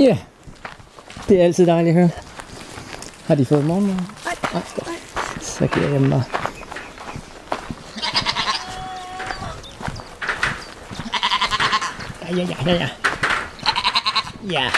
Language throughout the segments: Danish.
Ja, det er altid dejligt at høre. Har de fået morgenmad? Nej. Så giver jeg dem bare. Ja. Ja.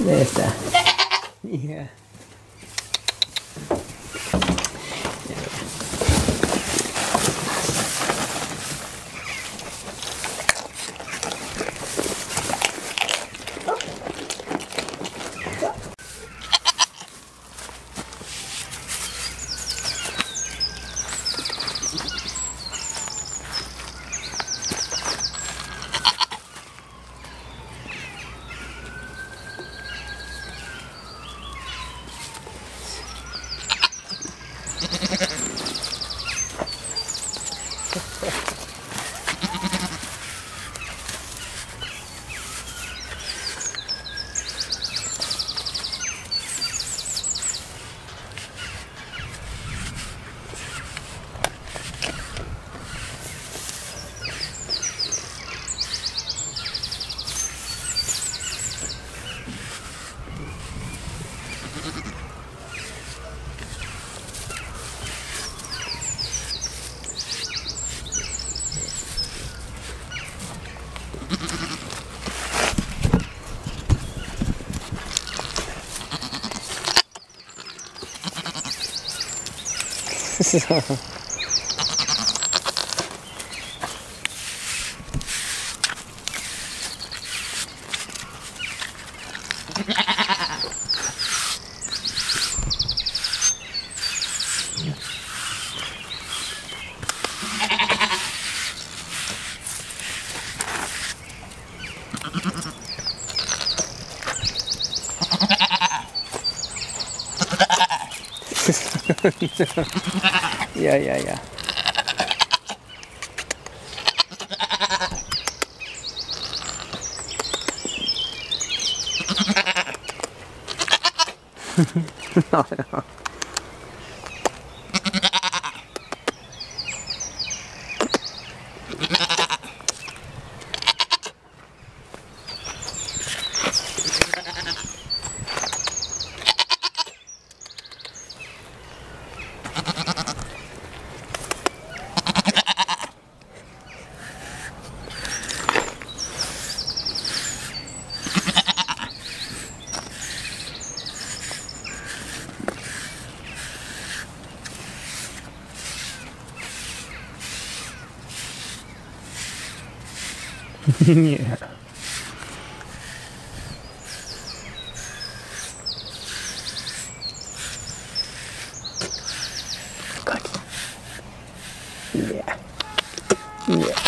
There está. Mira. Yeah. No. Yeah. Good. Yeah. Yeah.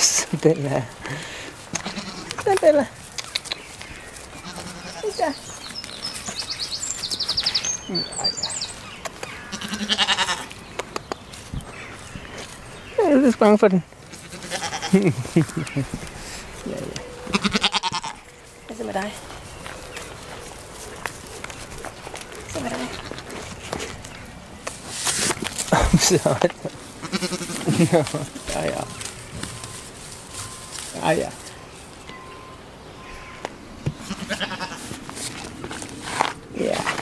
Stella. Stella. Stella. Das ist Frankfurt. Ja. Da sind wir da. Ja. Ja. Yeah.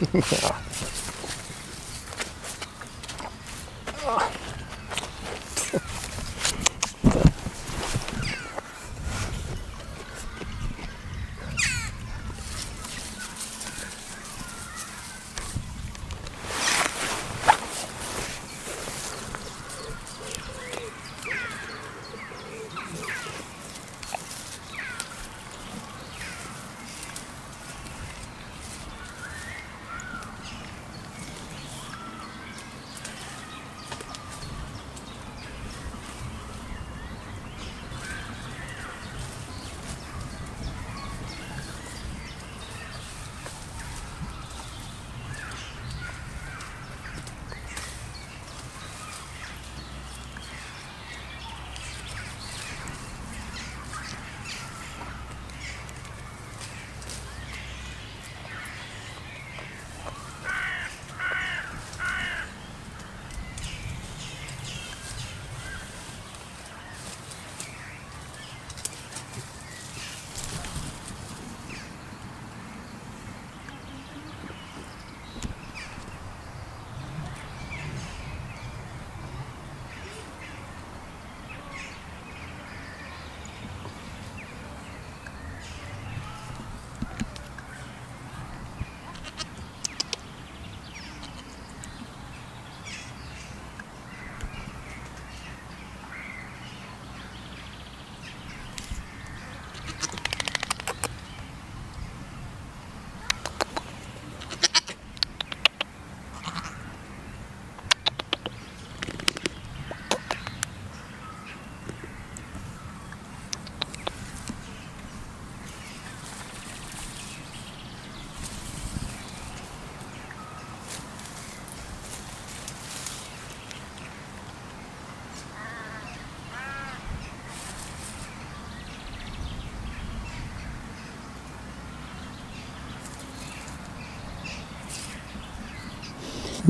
Ja.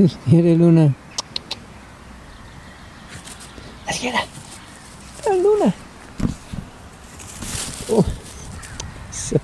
Was quiere Luna? Was quiere? ¡La Luna! Oh. So.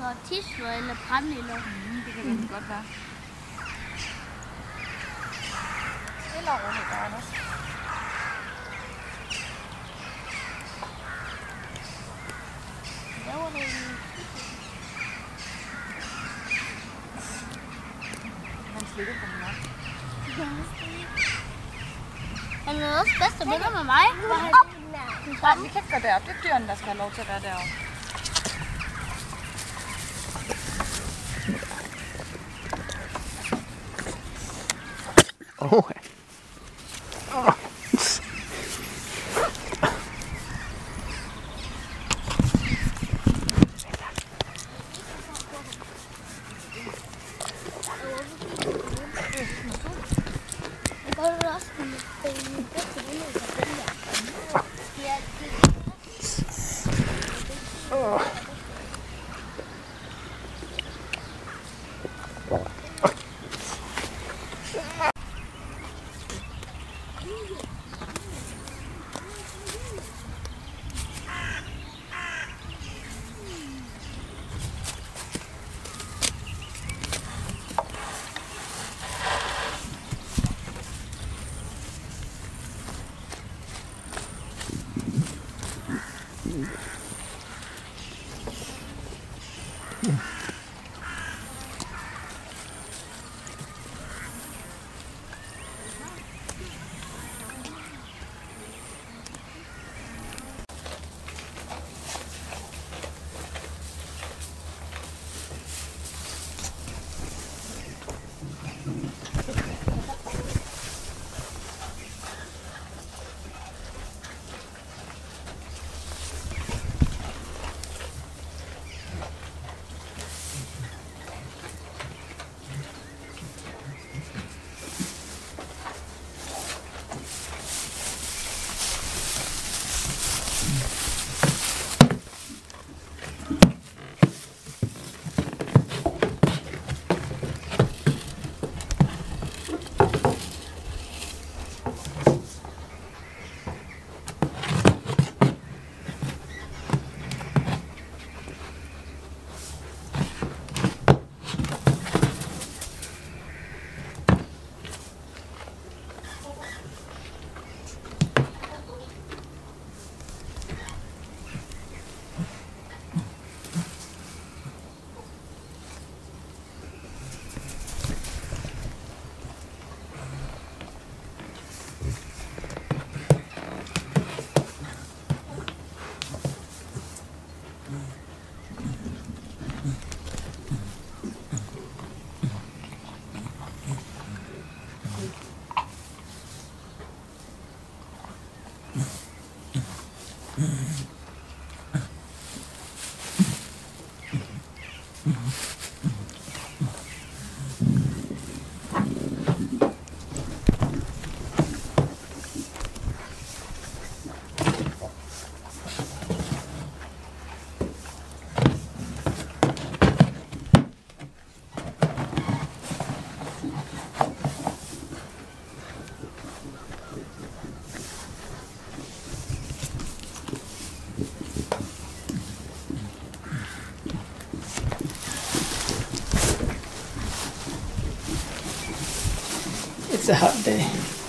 Der er tisler eller brændeler. Det kan det godt være. Eller roligt, Anders. Laver du en tisler? Han slikker på mig. Han er også bedst at vinde med mig. Nej, vi kan ikke gå deroppe. Det er dyrene, der skal have lov til at være deroppe. Oh. Oh. Oh. It's a hot day.